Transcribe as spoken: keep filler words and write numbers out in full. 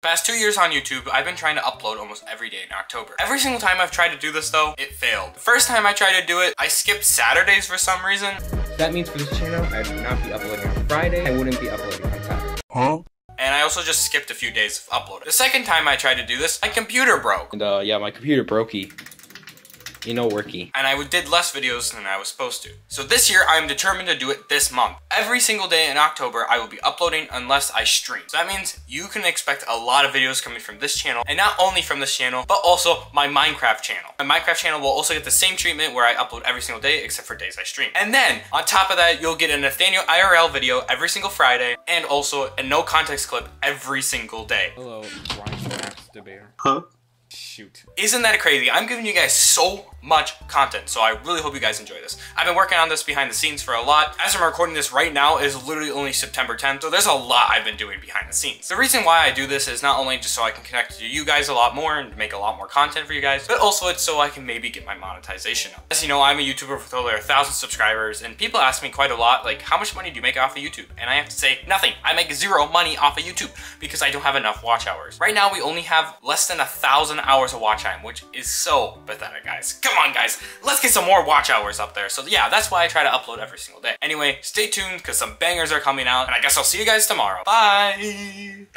Past two years on YouTube, I've been trying to upload almost every day in October. Every single time I've tried to do this though, it failed. The first time I tried to do it, I skipped Saturdays for some reason. That means for this channel, I would not be uploading on Friday. I wouldn't be uploading on Saturday. Huh? And I also just skipped a few days of uploading. The second time I tried to do this, my computer broke. And uh, yeah, my computer brokey. You know, worky. And I did less videos than I was supposed to. So this year, I'm determined to do it this month. Every single day in October, I will be uploading unless I stream. So that means you can expect a lot of videos coming from this channel, and not only from this channel, but also my Minecraft channel. My Minecraft channel will also get the same treatment where I upload every single day, except for days I stream. And then on top of that, you'll get a Nathaniel I R L video every single Friday, and also a no context clip every single day. Hello, Brian, debater. Huh? Shoot. Isn't that crazy? I'm giving you guys so much content, so I really hope you guys enjoy this. I've been working on this behind the scenes for a lot. As I'm recording this right now, it is literally only September tenth, so there's a lot I've been doing behind the scenes. The reason why I do this is not only just so I can connect to you guys a lot more and make a lot more content for you guys, but also it's so I can maybe get my monetization up. As you know, I'm a YouTuber with over a thousand subscribers, and people ask me quite a lot, like, how much money do you make off of YouTube? And I have to say, nothing. I make zero money off of YouTube because I don't have enough watch hours. Right now, we only have less than a thousand hours of watch time, which is so pathetic, guys. Come on, guys, let's get some more watch hours up there. So yeah, that's why I try to upload every single day. Anyway, stay tuned because some bangers are coming out, and I guess I'll see you guys tomorrow. Bye.